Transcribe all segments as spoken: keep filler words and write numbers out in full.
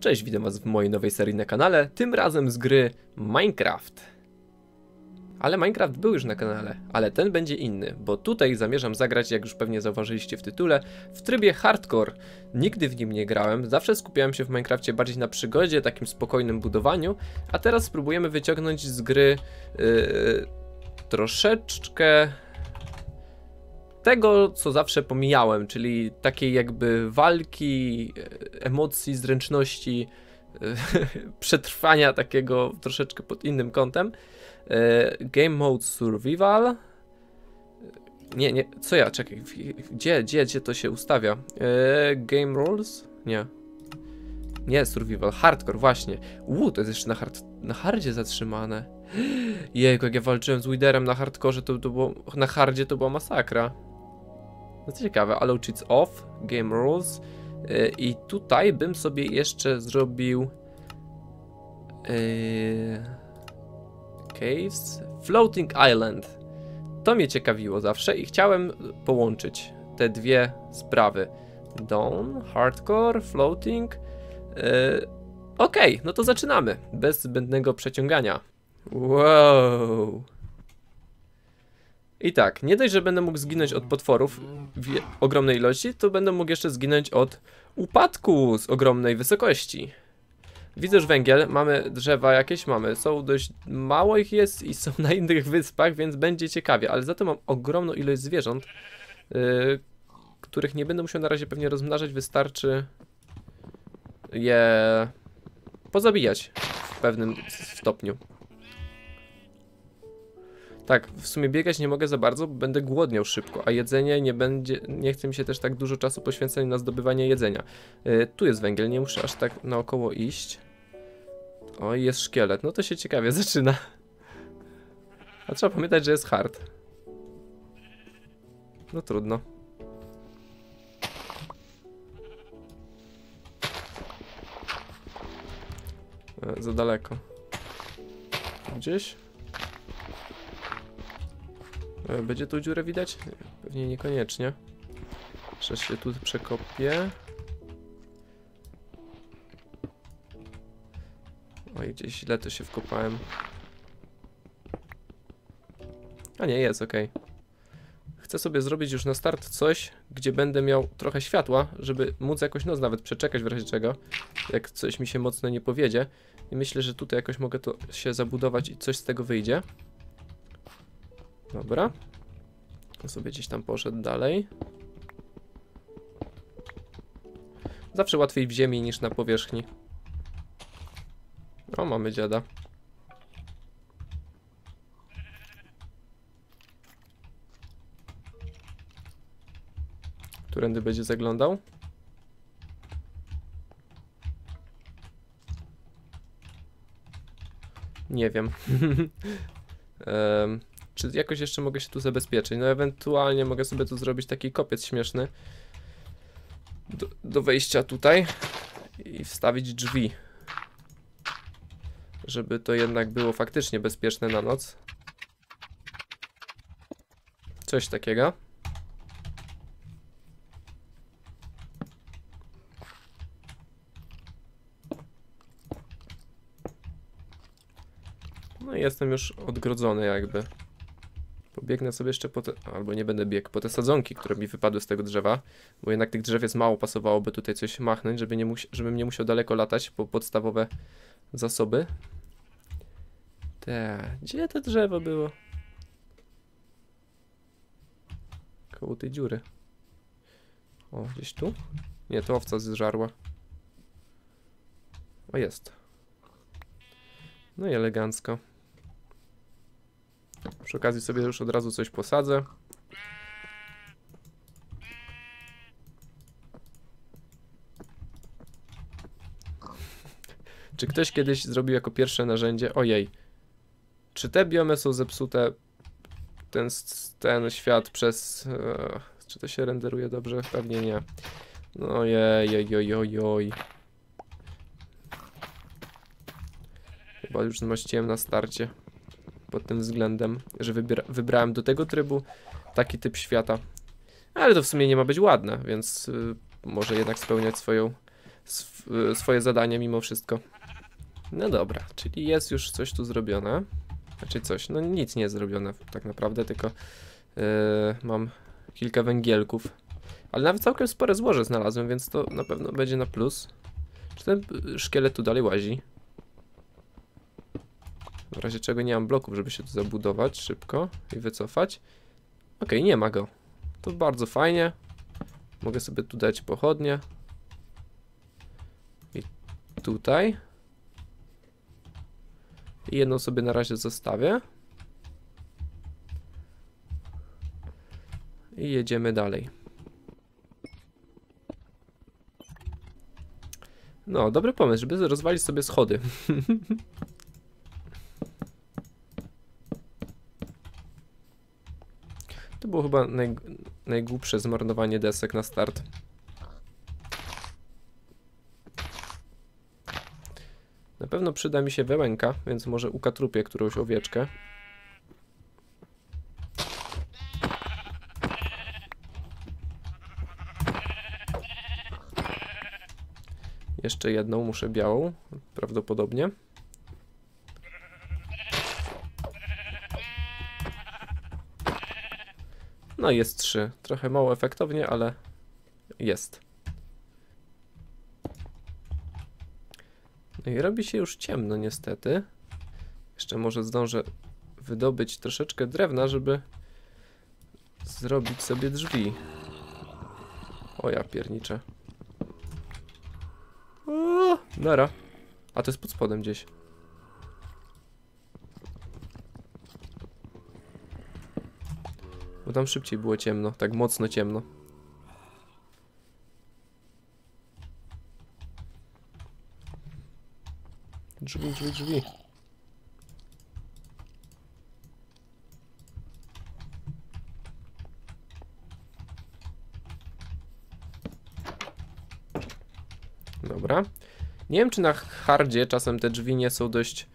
Cześć, witam was w mojej nowej serii na kanale, tym razem z gry Minecraft. Ale Minecraft był już na kanale, ale ten będzie inny, bo tutaj zamierzam zagrać, jak już pewnie zauważyliście w tytule, w trybie Hardcore. Nigdy w nim nie grałem, zawsze skupiałem się w Minecrafcie bardziej na przygodzie, takim spokojnym budowaniu, a teraz spróbujemy wyciągnąć z gry yy, troszeczkę tego, co zawsze pomijałem, czyli takiej jakby walki, emocji, zręczności, przetrwania takiego troszeczkę pod innym kątem. Game mode survival. Nie, nie, co ja, czekaj, gdzie, gdzie, gdzie to się ustawia? Game rules? Nie. Nie, survival, hardcore, właśnie. Uuu, to jest jeszcze na, hard, na hardzie zatrzymane. Jejku, jak ja walczyłem z widerem na hardkorze, to, to było, na hardzie to była masakra. No to ciekawe, allow cheats off, game rules. Yy, I tutaj bym sobie jeszcze zrobił yy, caves, floating island. To mnie ciekawiło zawsze i chciałem połączyć te dwie sprawy. Down, hardcore, floating. Yy, Okej, okay, no to zaczynamy, bez zbędnego przeciągania. Wow. I tak, nie dość, że będę mógł zginąć od potworów w ogromnej ilości, to będę mógł jeszcze zginąć od upadku z ogromnej wysokości. Widzę już węgiel, mamy drzewa jakieś, mamy, są dość mało ich jest i są na innych wyspach, więc będzie ciekawie, ale za to mam ogromną ilość zwierząt, yy, których nie będę musiał na razie pewnie rozmnażać, wystarczy je pozabijać w pewnym stopniu. Tak, w sumie biegać nie mogę za bardzo, bo będę głodniał szybko, a jedzenie nie będzie, nie chce mi się też tak dużo czasu poświęcać na zdobywanie jedzenia. Yy, tu jest węgiel, nie muszę aż tak naokoło iść. O, jest szkielet, no to się ciekawie zaczyna. A trzeba pamiętać, że jest hard. No trudno. E, za daleko. Gdzieś? Będzie tu dziurę widać? Pewnie niekoniecznie. Jeszcze się tu przekopię. Oj, gdzieś źle to się wkopałem. A nie, jest ok. Chcę sobie zrobić już na start coś, gdzie będę miał trochę światła, żeby móc jakoś noc nawet przeczekać w razie czego, jak coś mi się mocno nie powiedzie. I myślę, że tutaj jakoś mogę to się zabudować i coś z tego wyjdzie. Dobra, to sobie gdzieś tam poszedł dalej. Zawsze łatwiej w ziemi niż na powierzchni. O, mamy dziada. Którędy będzie zaglądał? Nie wiem. um. Czy jakoś jeszcze mogę się tu zabezpieczyć? No ewentualnie mogę sobie tu zrobić taki kopiec śmieszny do, do wejścia tutaj i wstawić drzwi, żeby to jednak było faktycznie bezpieczne na noc. Coś takiego. No i jestem już odgrodzony jakby. Pobiegnę sobie jeszcze po te, albo nie będę biegł, po te sadzonki, które mi wypadły z tego drzewa, bo jednak tych drzew jest mało, pasowałoby tutaj coś machnąć, żeby nie musi, żebym nie musiał daleko latać po podstawowe zasoby. Te, gdzie to drzewo było? Koło tej dziury. O, gdzieś tu? Nie, to owca zżarła. O, jest. No i elegancko. Przy okazji sobie już od razu coś posadzę. Czy ktoś kiedyś zrobił jako pierwsze narzędzie? Ojej. Czy te biomy są zepsute? Ten, ten świat przez... E, czy to się renderuje dobrze? Pewnie nie. Ojej, ojej, ojej, ojej. Chyba już zmościłem na starcie. Pod tym względem, że wybra wybrałem do tego trybu taki typ świata. Ale to w sumie nie ma być ładne, więc yy, może jednak spełniać swoją, sw swoje zadanie mimo wszystko. No dobra, czyli jest już coś tu zrobione. Znaczy coś, no nic nie jest zrobione tak naprawdę, tylko yy, mam kilka węgielków. Ale nawet całkiem spore złoże znalazłem, więc to na pewno będzie na plus. Czy ten szkielet tu dalej łazi? W razie czego nie mam bloków, żeby się tu zabudować szybko i wycofać. Okej, okay, nie ma go. To bardzo fajnie. Mogę sobie tu dać pochodnie. I tutaj. I jedną sobie na razie zostawię. I jedziemy dalej. No, dobry pomysł, żeby rozwalić sobie schody. To było chyba naj, najgłupsze zmarnowanie desek na start. Na pewno przyda mi się wełenka, więc może ukatrupię którąś owieczkę. Jeszcze jedną muszę białą, prawdopodobnie. No jest trzy. Trochę mało efektownie, ale jest. No i robi się już ciemno niestety. Jeszcze może zdążę wydobyć troszeczkę drewna, żeby zrobić sobie drzwi. O ja pierniczę. O, nara. A to jest pod spodem gdzieś. Bo tam szybciej było ciemno, tak mocno ciemno. Drzwi, drzwi, drzwi. Dobra. Nie wiem, czy na hardzie czasem te drzwi nie są dość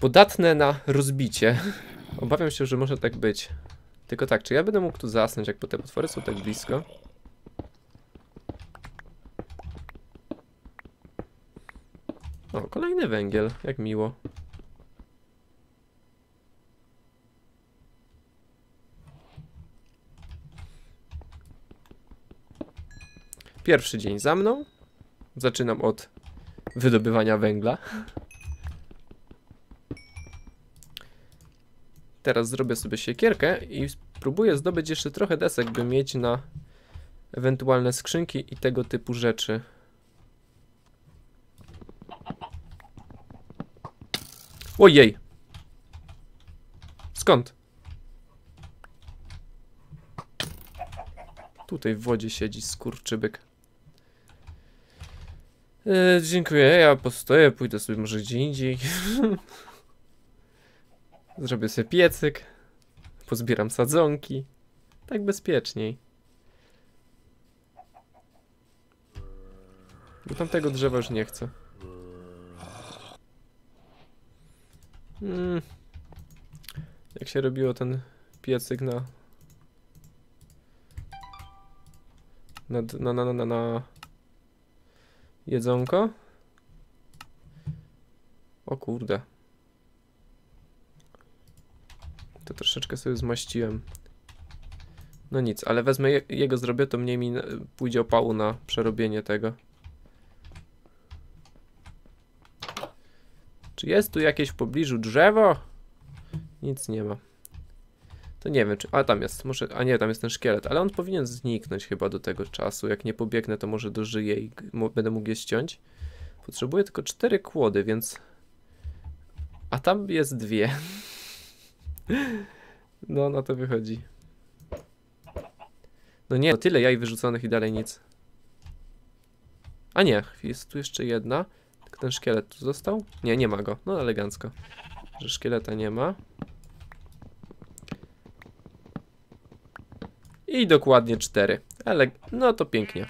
podatne na rozbicie. Obawiam się, że może tak być. Tylko tak, czy ja będę mógł tu zasnąć, jak po te potwory są tak blisko? O, kolejny węgiel, jak miło. Pierwszy dzień za mną. Zaczynam od wydobywania węgla. Teraz zrobię sobie siekierkę i spróbuję zdobyć jeszcze trochę desek, by mieć na ewentualne skrzynki i tego typu rzeczy. Ojej! Skąd? Tutaj w wodzie siedzi skurczybyk. Yy, dziękuję, ja postoję, pójdę sobie może gdzie indziej. Zrobię sobie piecyk, pozbieram sadzonki, tak bezpieczniej. Bo tamtego drzewa już nie chcę. Hmm. Jak się robiło ten piecyk na... Na, na, na, na, na... jedzonko? O kurde. To troszeczkę sobie zmaściłem. No nic, ale wezmę je, jego zrobię, to mniej mi pójdzie opału na przerobienie tego. Czy jest tu jakieś w pobliżu drzewo? Nic nie ma. To nie wiem, czy... A tam jest, może... A nie, tam jest ten szkielet, ale on powinien zniknąć chyba do tego czasu. Jak nie pobiegnę, to może dożyję i będę mógł je ściąć. Potrzebuję tylko cztery kłody, więc... A tam jest dwie. No, na to wychodzi. No nie, no tyle jaj wyrzuconych i dalej nic. A nie, jest tu jeszcze jedna. Tylko ten szkielet tu został? Nie, nie ma go. No elegancko. Że szkieleta nie ma. I dokładnie cztery. Ale, no to pięknie.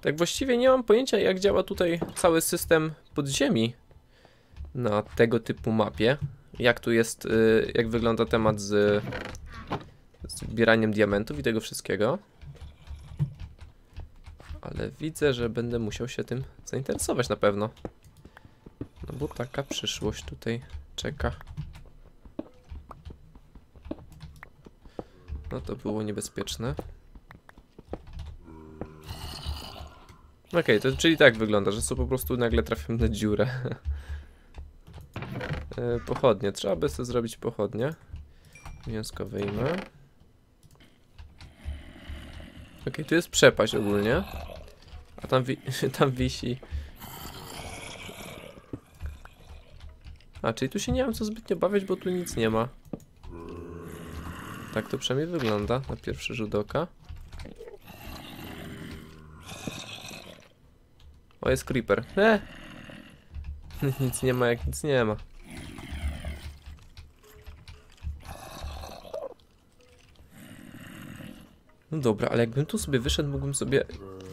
Tak właściwie nie mam pojęcia, jak działa tutaj cały system podziemi na tego typu mapie. Jak tu jest, jak wygląda temat z zbieraniem diamentów i tego wszystkiego. Ale widzę, że będę musiał się tym zainteresować na pewno. No bo taka przyszłość tutaj czeka. No to było niebezpieczne. Okej, okay, to czyli tak wygląda, że co po prostu nagle trafiam na dziurę. yy, pochodnie, trzeba by sobie zrobić pochodnie. Mięsko wyjmę. Okej, okay, tu jest przepaść ogólnie. A tam, wi tam wisi... A, czyli tu się nie mam co zbytnio bawić, bo tu nic nie ma. Tak to przynajmniej wygląda na pierwszy rzut oka. O, jest creeper. Eee. Nic nie ma, jak nic nie ma. No dobra, ale jakbym tu sobie wyszedł, mógłbym sobie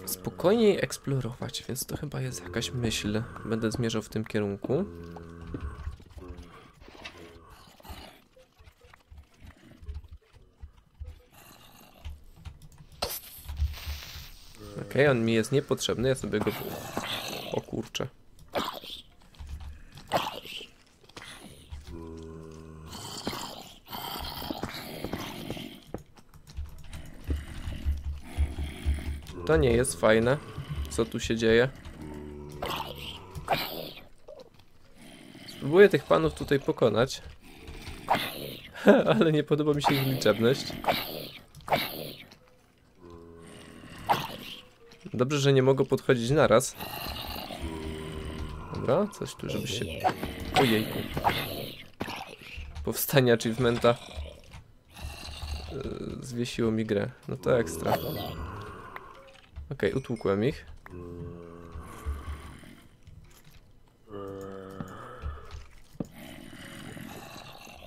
spokojniej eksplorować, więc to chyba jest jakaś myśl. Będę zmierzał w tym kierunku. Okej, okay, on mi jest niepotrzebny, ja sobie go... O kurczę. To nie jest fajne. Co tu się dzieje? Spróbuję tych panów tutaj pokonać. Ale nie podoba mi się ich liczebność. Dobrze, że nie mogę podchodzić naraz. Dobra, coś tu, żeby się... Ojejku. Powstanie achievementa yy, zwiesiło mi grę. No to ekstra. Okej, okay, utłukłem ich.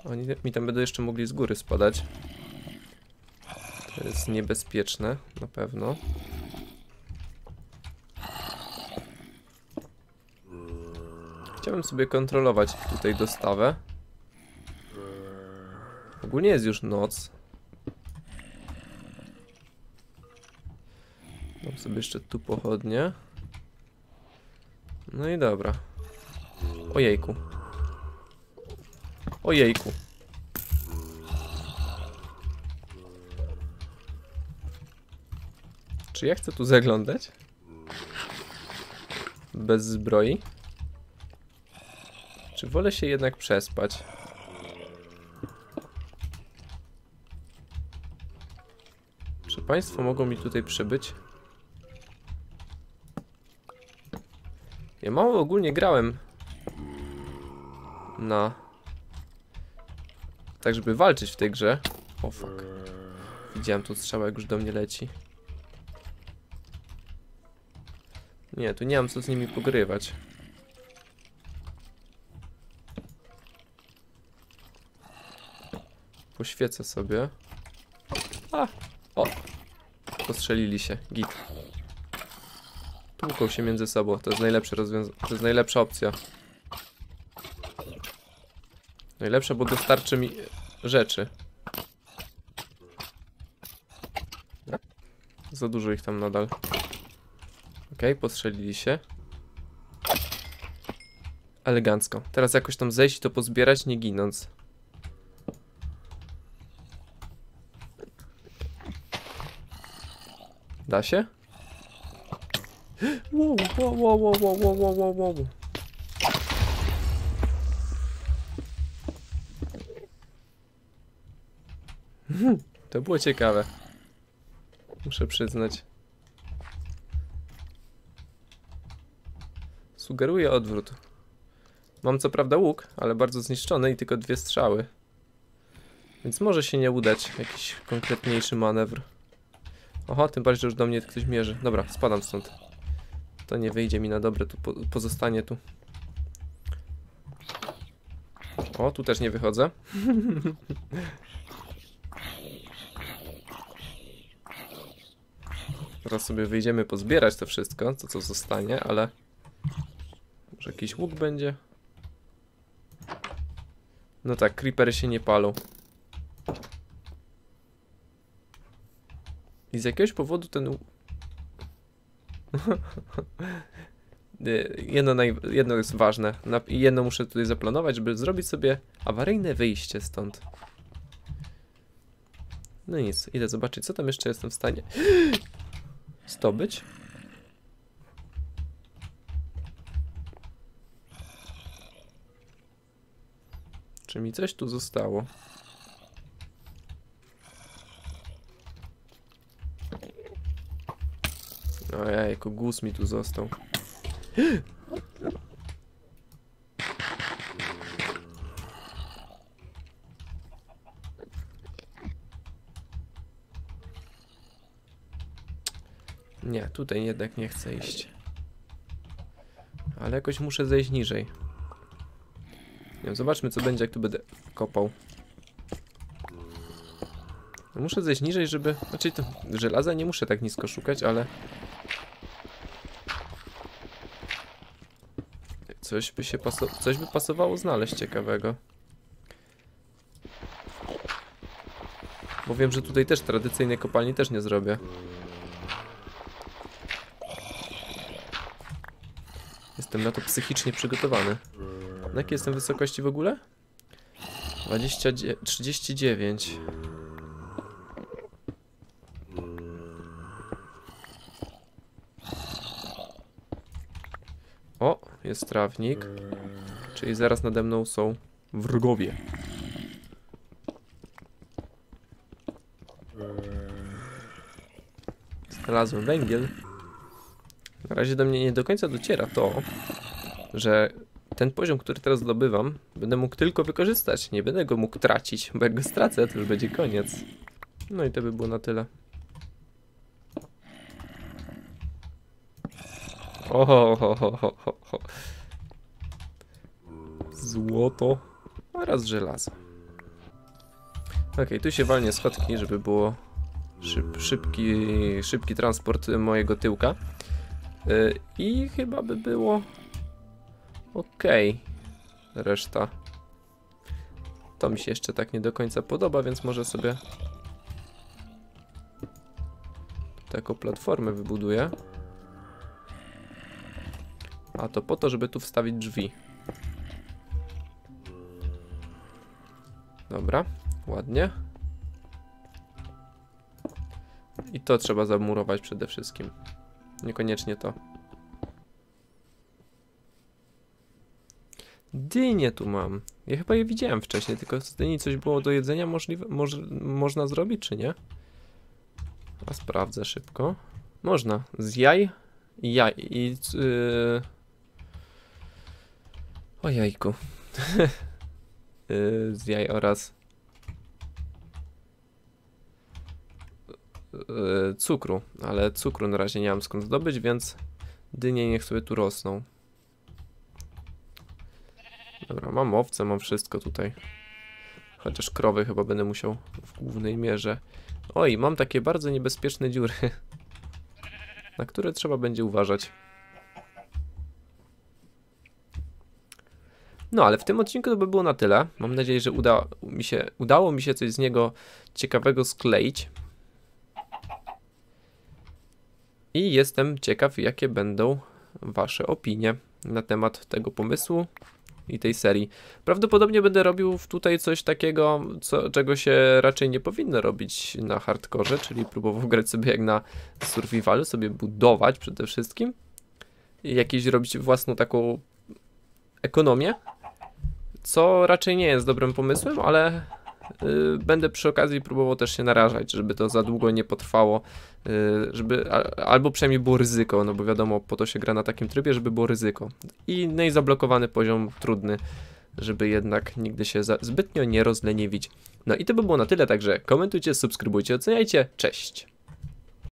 Oni mi tam będą jeszcze mogli z góry spadać. To jest niebezpieczne, na pewno. Chciałbym sobie kontrolować tutaj dostawę. Ogólnie jest już noc. Mam sobie jeszcze tu pochodnie. No i dobra. Ojejku. Ojejku. Czy ja chcę tu zaglądać? Bez zbroi? Czy wolę się jednak przespać? Czy państwo mogą mi tutaj przybyć? Ja mało ogólnie grałem na... tak, żeby walczyć w tej grze. O fuck. Widziałem tu strzała, jak już do mnie leci. Nie, tu nie mam co z nimi pogrywać. Poświecę sobie. A! O! Postrzelili się. Git. Tłuką się między sobą. To jest najlepsze rozwiązanie. To jest najlepsza opcja. Najlepsza, bo dostarczy mi rzeczy. Za dużo ich tam nadal. Okej, postrzelili się. Elegancko. Teraz jakoś tam zejść i to pozbierać, nie ginąc. Da się? Wow, wow, wow, wow, wow, wow, wow, wow. To było ciekawe. Muszę przyznać. Sugeruję odwrót. Mam co prawda łuk, ale bardzo zniszczony i tylko dwie strzały. Więc może się nie udać jakiś konkretniejszy manewr. Oho, tym bardziej, że już do mnie ktoś mierzy. Dobra, spadam stąd. To nie wyjdzie mi na dobre, tu po, pozostanie tu. O, tu też nie wychodzę. Teraz sobie wyjdziemy pozbierać to wszystko, to co zostanie, ale... Może jakiś łuk będzie? No tak, creepery się nie palą. I z jakiegoś powodu ten... jedno, naj... jedno jest ważne. I jedno muszę tutaj zaplanować, żeby zrobić sobie awaryjne wyjście stąd. No nic, idę zobaczyć, co tam jeszcze jestem w stanie zdobyć. Czy mi coś tu zostało? Ojej, jako guz mi tu został. Nie, tutaj jednak nie chcę iść. Ale jakoś muszę zejść niżej. Nie wiem, zobaczmy co będzie, jak tu będę kopał. Muszę zejść niżej, żeby... Znaczy to żelaza nie muszę tak nisko szukać, ale... Coś by się pasowało, coś by pasowało znaleźć ciekawego. Bo wiem, że tutaj też tradycyjnej kopalni też nie zrobię. Jestem na to psychicznie przygotowany. Na jakiej jestem wysokości w ogóle? trzydzieści dziewięć. O, jest trawnik. Czyli zaraz nade mną są wrogowie. Znalazłem węgiel. Na razie do mnie nie do końca dociera to, że ten poziom, który teraz zdobywam, będę mógł tylko wykorzystać. Nie będę go mógł tracić, bo jak go stracę, to już będzie koniec. No i to by było na tyle. Ohohohohoho. Złoto oraz żelazo. Ok, tu się walnie schodki, żeby było szyb, szybki, szybki transport mojego tyłka. I chyba by było ok. Reszta. To mi się jeszcze tak nie do końca podoba, więc może sobie taką platformę wybuduję. A to po to, żeby tu wstawić drzwi. Dobra, ładnie. I to trzeba zamurować przede wszystkim. Niekoniecznie to. Dynie tu mam. Ja chyba je widziałem wcześniej, tylko z dyni coś było do jedzenia możliwe, moż, można zrobić, czy nie? A sprawdzę szybko. Można. Z jaj i jaj. I, yy... O jajku. yy, z jaj oraz cukru, ale cukru na razie nie mam skąd zdobyć, więc dynie niech sobie tu rosną. Dobra, mam owce, mam wszystko tutaj. Chociaż krowy chyba będę musiał w głównej mierze. Oj, mam takie bardzo niebezpieczne dziury, na które trzeba będzie uważać. No, ale w tym odcinku to by było na tyle. Mam nadzieję, że uda mi się, udało mi się coś z niego ciekawego skleić. I jestem ciekaw, jakie będą wasze opinie na temat tego pomysłu i tej serii. Prawdopodobnie będę robił tutaj coś takiego, co, czego się raczej nie powinno robić na hardkorze, czyli próbował grać sobie jak na survivalu, sobie budować przede wszystkim. I jakieś robić własną taką ekonomię, co raczej nie jest dobrym pomysłem, ale... Będę przy okazji próbował też się narażać, żeby to za długo nie potrwało, żeby albo przynajmniej było ryzyko, no bo wiadomo, po to się gra na takim trybie, żeby było ryzyko. I, no i zablokowany poziom trudny, żeby jednak nigdy się za, zbytnio nie rozleniewić. No i to by było na tyle, także komentujcie, subskrybujcie, oceniajcie, cześć!